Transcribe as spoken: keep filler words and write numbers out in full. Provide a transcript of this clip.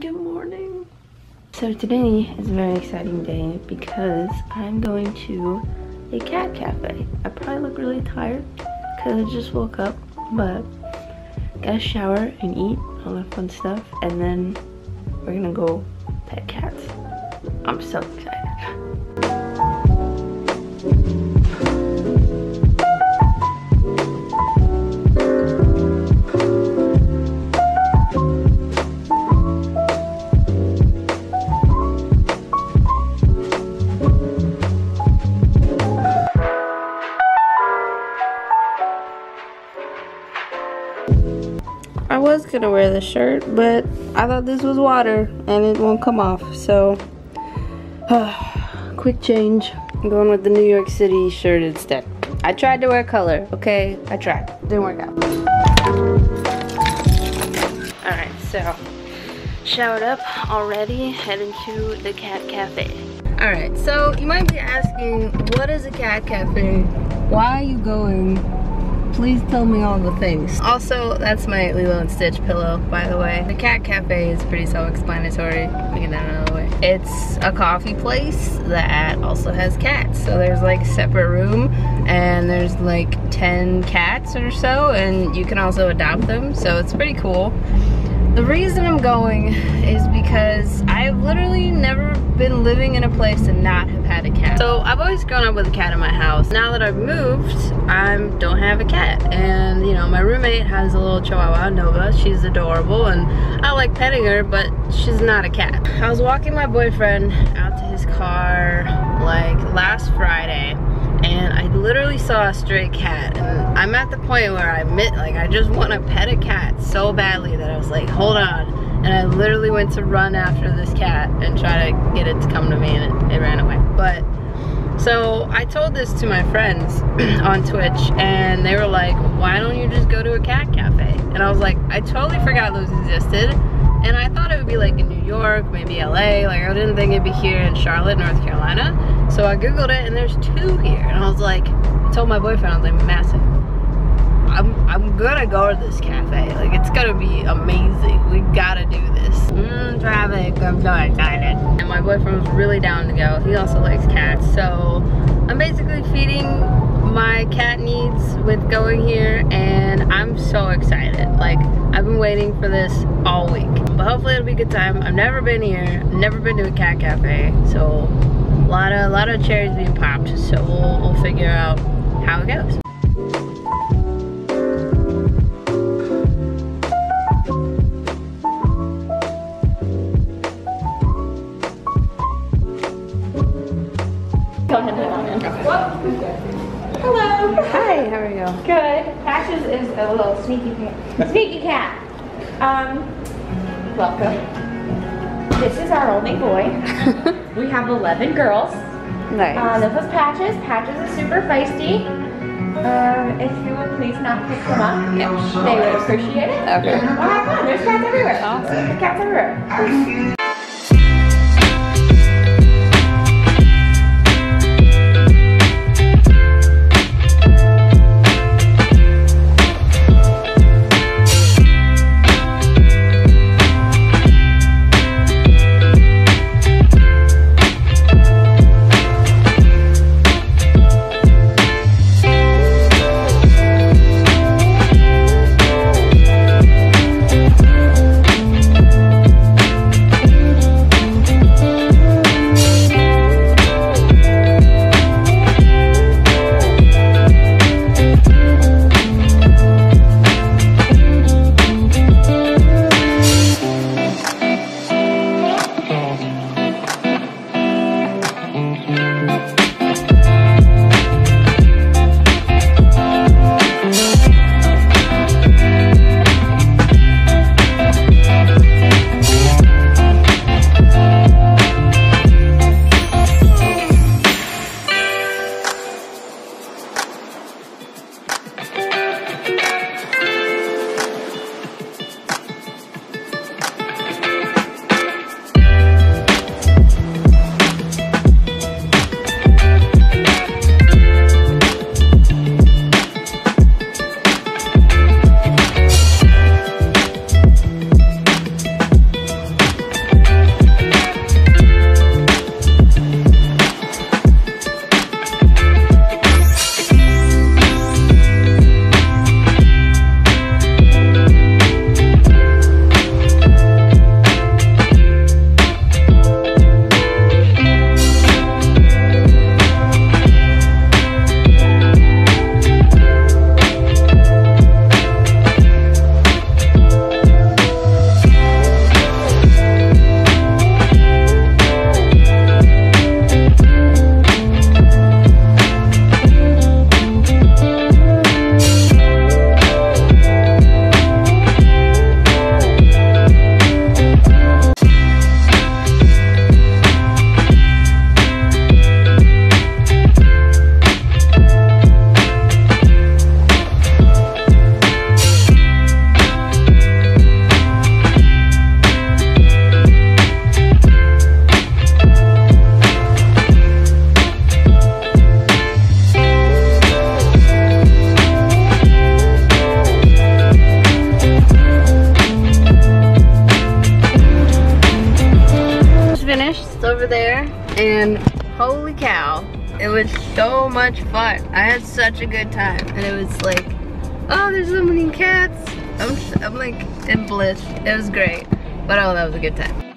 Good morning. So today is a very exciting day because I'm going to a cat cafe. I probably look really tired because I just woke up, but gotta shower and eat, all that fun stuff, and then we're gonna go pet cats. I'm so excited. I was gonna wear this shirt, but I thought this was water and it won't come off, so uh, quick change. I'm going with the New York City shirt instead. I tried to wear color, okay? I tried. Didn't work out. Alright, so showered up already, heading to the cat cafe. Alright, so you might be asking, what is a cat cafe? Why are you going? Please tell me all the things. Also, that's my Lilo and Stitch pillow, by the way. The cat cafe is pretty self-explanatory. We get that out of the way. It's a coffee place that also has cats. So there's like a separate room and there's like ten cats or so, and you can also adopt them, so it's pretty cool. The reason I'm going is because I've literally never been living in a place and not have had a cat. So I've always grown up with a cat in my house. Now that I've moved, I don't have a cat. And you know, my roommate has a little chihuahua, Nova. She's adorable and I like petting her, but she's not a cat. I was walking my boyfriend out to his car like last Friday, and I literally saw a stray cat, and I'm at the point where I admit, like, I just want to pet a cat so badly that I was like, hold on, and I literally went to run after this cat and try to get it to come to me, and it, it ran away. But so I told this to my friends on Twitch, and they were like, why don't you just go to a cat cafe? And I was like, I totally forgot those existed, and I thought it would be like in New York, maybe L A, like I didn't think it'd be here in Charlotte, North Carolina. So I googled it, and there's two here, and I was like, I told my boyfriend, I was like, massive, I'm, I'm gonna go to this cafe, like it's gonna be amazing, we gotta do this. Mmm, traffic, I'm so excited. And my boyfriend was really down to go, he also likes cats, so I'm basically feeding my cat needs with going here, and I'm so excited. Like, I've been waiting for this all week, but hopefully it'll be a good time. I've never been here, never been to a cat cafe, so A lot of, a lot of cherries being popped, so we'll, we'll figure out how it goes. Go ahead, go ahead. Hello. Hi, how are you? Good. Ashes is a little sneaky cat. Sneaky cat. Um, welcome. This is our only boy. We have eleven girls. Nice. Uh, this was Patches. Patches is super feisty. Uh, if you would please not pick them up, yeah. They would appreciate it. Okay. We'll have fun. There's cats everywhere. Awesome. There's cats everywhere. finished. It's over there. And holy cow, it was so much fun. I had such a good time. And it was like, oh, there's so many cats. I'm, I'm like in bliss. It was great. But oh, that was a good time.